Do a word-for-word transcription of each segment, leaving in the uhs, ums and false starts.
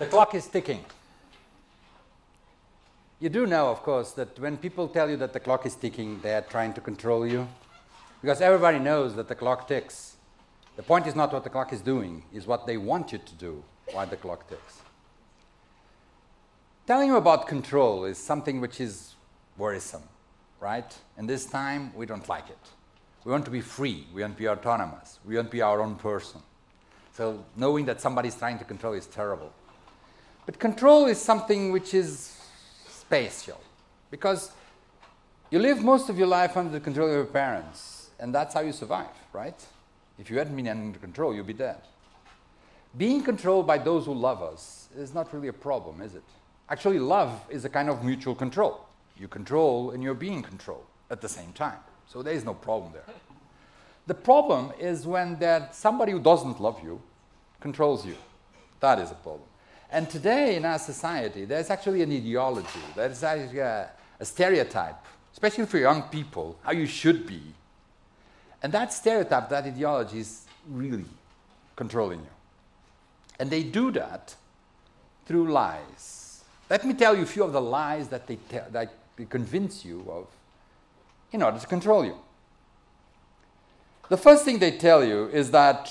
The clock is ticking. You do know, of course, that when people tell you that the clock is ticking, they are trying to control you, because everybody knows that the clock ticks. The point is not what the clock is doing, it's what they want you to do while the clock ticks. Telling you about control is something which is worrisome, right? And this time, we don't like it. We want to be free, we want to be autonomous, we want to be our own person. So knowing that somebody is trying to control is terrible. But control is something which is spatial, because you live most of your life under the control of your parents, and that's how you survive, right? If you hadn't been under control, you'd be dead. Being controlled by those who love us is not really a problem, is it? Actually, love is a kind of mutual control. You control and you're being controlled at the same time. So there is no problem there. The problem is when that somebody who doesn't love you controls you. That is a problem. And today in our society, there's actually an ideology, there's actually a, a stereotype, especially for young people, how you should be. And that stereotype, that ideology is really controlling you. And they do that through lies. Let me tell you a few of the lies that they, te that they convince you of in order to control you. The first thing they tell you is that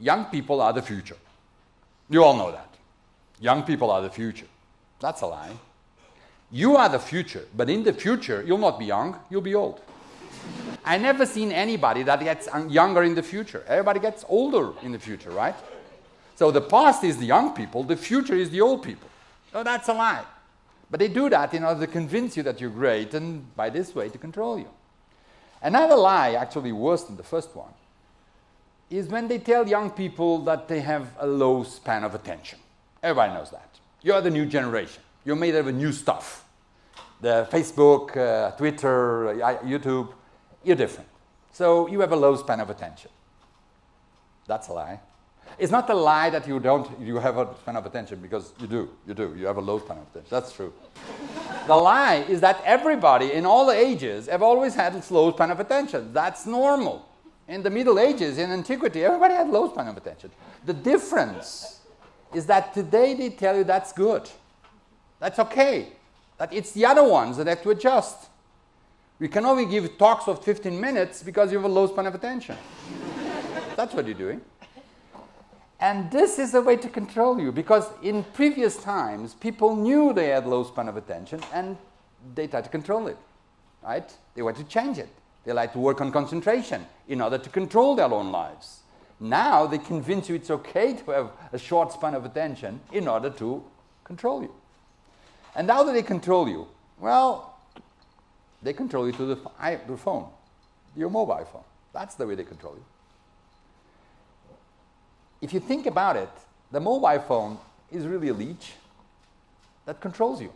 young people are the future. You all know that. Young people are the future. That's a lie. You are the future, but in the future, you'll not be young, you'll be old. I've never seen anybody that gets younger in the future. Everybody gets older in the future, right? So the past is the young people, the future is the old people. So that's a lie. But they do that in order to convince you that you're great and by this way to control you. Another lie, actually worse than the first one, is when they tell young people that they have a low span of attention. Everybody knows that. You're the new generation. You're made of new stuff. The Facebook, uh, Twitter, uh, YouTube, you're different. So you have a low span of attention. That's a lie. It's not a lie that you don't, you have a span of attention, because you do, you do, you have a low span of attention. That's true. The lie is that everybody in all the ages have always had a low span of attention. That's normal. In the Middle Ages, in antiquity, everybody had low span of attention. The difference is that today they tell you that's good. That's okay. That it's the other ones that have to adjust. We can only give talks of fifteen minutes because you have a low span of attention. That's what you're doing. And this is a way to control you, because in previous times, people knew they had low span of attention and they tried to control it, right? They wanted to change it. They like to work on concentration in order to control their own lives. Now they convince you it's okay to have a short span of attention in order to control you. And how do they control you? Well, they control you through the, the phone, your mobile phone. That's the way they control you. If you think about it, the mobile phone is really a leech that controls you.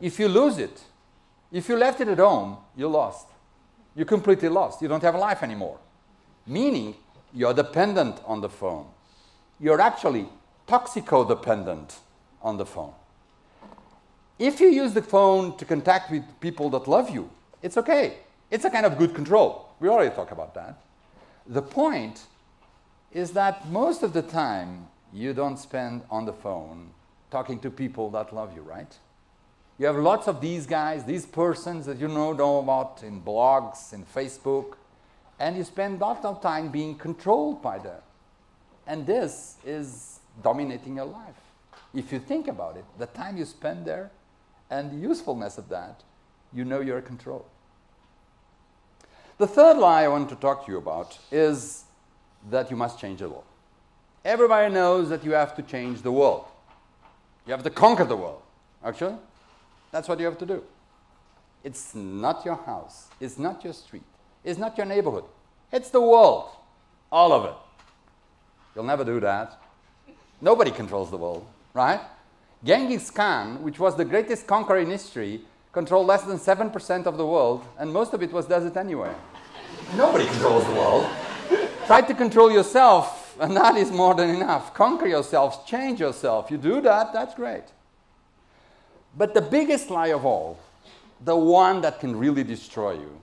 If you lose it, if you left it at home, you're lost. You're completely lost. You don't have a life anymore. Meaning, you're dependent on the phone. You're actually toxico-dependent on the phone. If you use the phone to contact with people that love you, it's okay. It's a kind of good control. We already talked about that. The point is that most of the time, you don't spend on the phone talking to people that love you, right? You have lots of these guys, these persons that you know, know about in blogs, in Facebook, and you spend a lot of time being controlled by them. And this is dominating your life. If you think about it, the time you spend there and the usefulness of that, you know you're controlled. The third lie I want to talk to you about is that you must change the world. Everybody knows that you have to change the world. You have to conquer the world, actually. That's what you have to do. It's not your house. It's not your street. It's not your neighborhood. It's the world. All of it. You'll never do that. Nobody controls the world, right? Genghis Khan, which was the greatest conqueror in history, controlled less than seven percent of the world, and most of it was desert anyway. Nobody controls the world. Try to control yourself, and that is more than enough. Conquer yourself, change yourself. You do that, that's great. But the biggest lie of all, the one that can really destroy you,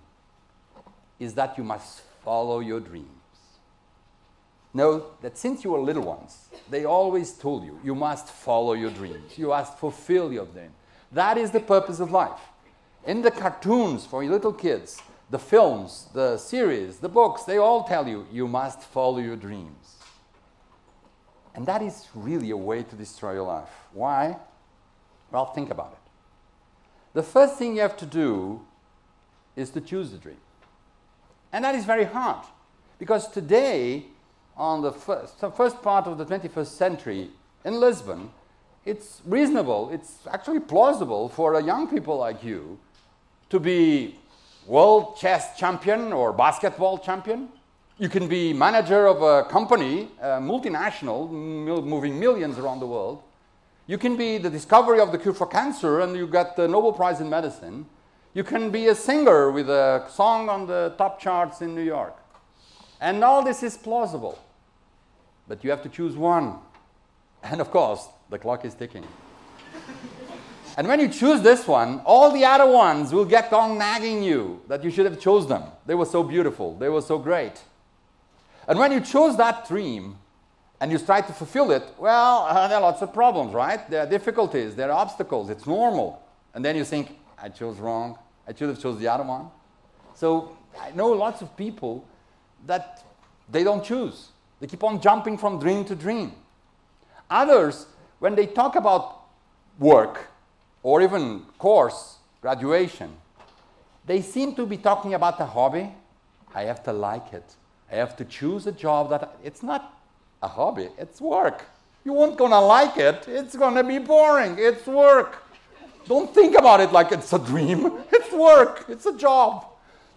is that you must follow your dreams. know that since you were little ones, they always told you, you must follow your dreams. You must fulfill your dream. That is the purpose of life. In the cartoons for little kids, the films, the series, the books, they all tell you, you must follow your dreams. And that is really a way to destroy your life. Why? Well, think about it. The first thing you have to do is to choose the dream. And that is very hard. Because today, on the first, the first part of the twenty-first century in Lisbon, it's reasonable, it's actually plausible for a young people like you to be world chess champion or basketball champion. You can be manager of a company, a multinational, moving millions around the world. You can be the discovery of the cure for cancer and you got the Nobel Prize in medicine. You can be a singer with a song on the top charts in New York. And all this is plausible. But you have to choose one. And of course, the clock is ticking. And when you choose this one, all the other ones will get on nagging you that you should have chosen them. They were so beautiful. They were so great. And when you chose that dream and you try to fulfill it, well, uh, there are lots of problems, right? There are difficulties. There are obstacles. It's normal. And then you think, I chose wrong. I should have chosen the other one. So I know lots of people that they don't choose. They keep on jumping from dream to dream. Others, when they talk about work or even course, graduation, they seem to be talking about a hobby. I have to like it. I have to choose a job that I, it's not a hobby, it's work. You won't gonna like it. It's gonna be boring. It's work. Don't think about it like it's a dream. It's work. It's a job.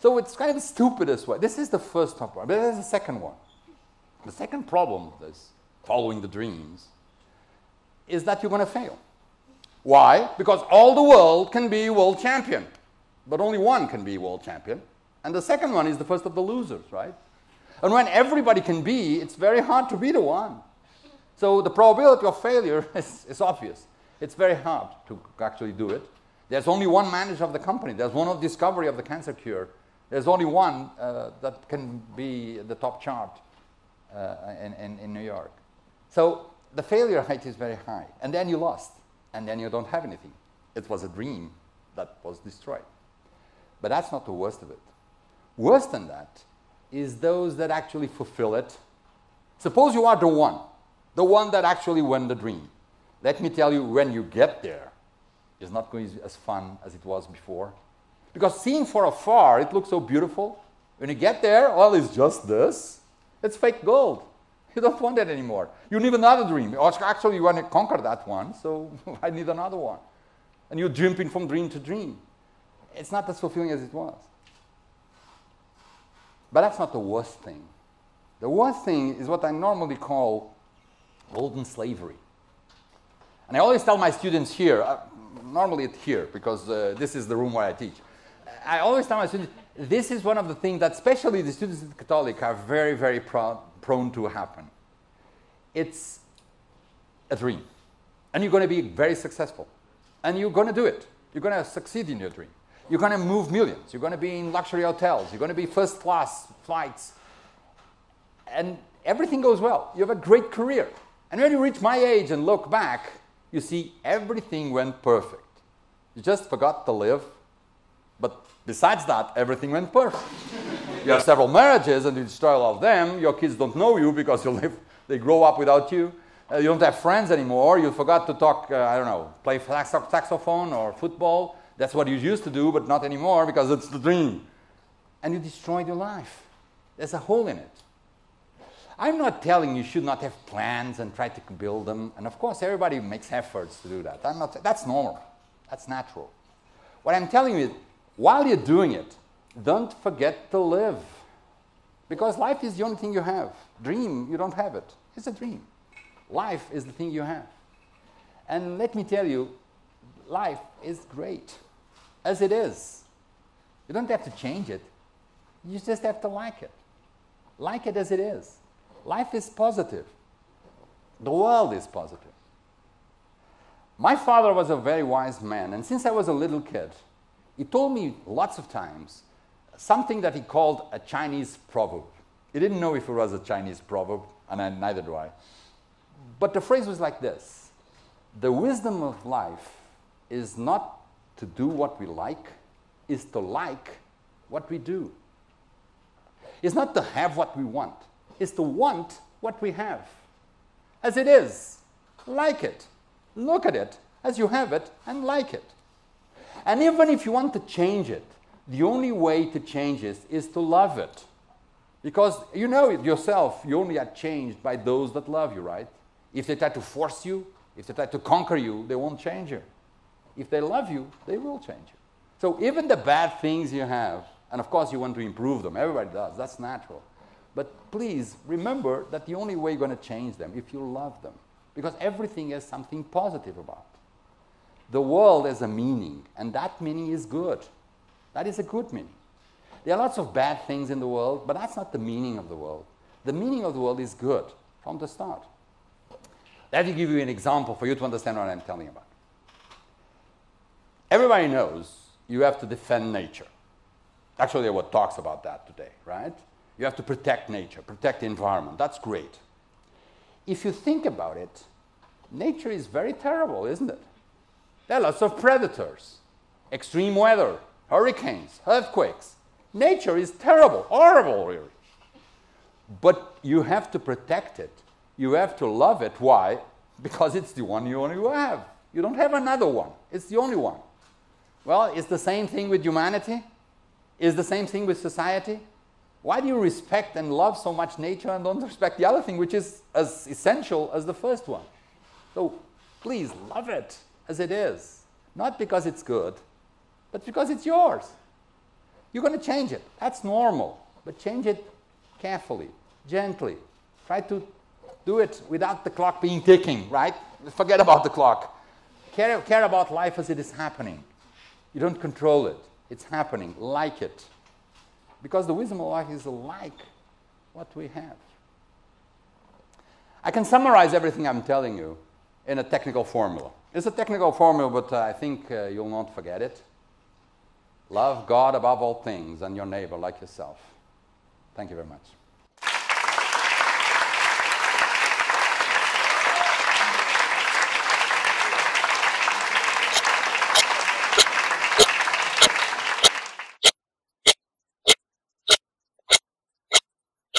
So it's kind of stupid as well. This is the first top one, but there's a second one. The second problem of this, following the dreams, is that you're going to fail. Why? Because all the world can be world champion, but only one can be world champion. And the second one is the first of the losers, right? And when everybody can be, it's very hard to be the one. So the probability of failure is, is obvious. It's very hard to actually do it. There's only one manager of the company. There's one of discovery of the cancer cure. There's only one uh, that can be the top chart uh, in, in, in New York. So the failure rate is very high. And then you lost. And then you don't have anything. It was a dream that was destroyed. But that's not the worst of it. Worse than that is those that actually fulfill it. Suppose you are the one, the one that actually won the dream. Let me tell you, when you get there, it's not going to be as fun as it was before. Because seen from afar, it looks so beautiful. When you get there, well, it's just this. It's fake gold. You don't want it anymore. You need another dream. Actually, you want to conquer that one, so I need another one. And you're jumping from dream to dream. It's not as fulfilling as it was. But that's not the worst thing. The worst thing is what I normally call golden slavery. And I always tell my students here, uh, normally it's here, because uh, this is the room where I teach. I always tell my students, this is one of the things that especially the students in the Catholic are very, very pro prone to happen. It's a dream. And you're going to be very successful. And you're going to do it. You're going to succeed in your dream. You're going to move millions. You're going to be in luxury hotels. You're going to be first class flights. And everything goes well. You have a great career. And when you reach my age and look back, you see, everything went perfect. You just forgot to live. But besides that, everything went perfect. You have several marriages and you destroy all of them. Your kids don't know you because you live, they grow up without you. Uh, you don't have friends anymore. You forgot to talk, uh, I don't know, play saxophone or football. That's what you used to do, but not anymore because it's the dream. And you destroyed your life. There's a hole in it. I'm not telling you should not have plans and try to build them. And of course, everybody makes efforts to do that. I'm not, that's normal. That's natural. What I'm telling you is, while you're doing it, don't forget to live. Because life is the only thing you have. Dream, you don't have it. It's a dream. Life is the thing you have. And let me tell you, life is great as it is. You don't have to change it. You just have to like it. Like it as it is. Life is positive. The world is positive. My father was a very wise man, and since I was a little kid, he told me lots of times something that he called a Chinese proverb. He didn't know if it was a Chinese proverb, and I, neither do I. But the phrase was like this: the wisdom of life is not to do what we like, is to like what we do. It's not to have what we want, it's to want what we have. As it is, like it. Look at it as you have it and like it. And even if you want to change it, the only way to change it is to love it. Because you know it yourself, you only are changed by those that love you, right? If they try to force you, if they try to conquer you, they won't change you. If they love you, they will change you. So even the bad things you have, and of course you want to improve them, everybody does, that's natural. But please remember that the only way you're going to change them is if you love them. Because everything has something positive about it. The world has a meaning, and that meaning is good. That is a good meaning. There are lots of bad things in the world, but that's not the meaning of the world. The meaning of the world is good from the start. Let me give you an example for you to understand what I'm telling about. Everybody knows you have to defend nature. Actually, there were talks about that today, right? You have to protect nature, protect the environment. That's great. If you think about it, nature is very terrible, isn't it? There are lots of predators, extreme weather, hurricanes, earthquakes. Nature is terrible, horrible, really. But you have to protect it. You have to love it. Why? Because it's the one you only have. You don't have another one. It's the only one. Well, it's the same thing with humanity. It's the same thing with society. Why do you respect and love so much nature and don't respect the other thing, which is as essential as the first one? So please love it as it is. Not because it's good, but because it's yours. You're going to change it. That's normal. But change it carefully, gently. Try to do it without the clock being ticking, right? Forget about the clock. Care, care about life as it is happening. You don't control it. It's happening. Like it. Because the wisdom of life is like what we have. I can summarize everything I'm telling you in a technical formula. It's a technical formula, but uh, I think uh, you'll not forget it. Love God above all things and your neighbor like yourself. Thank you very much.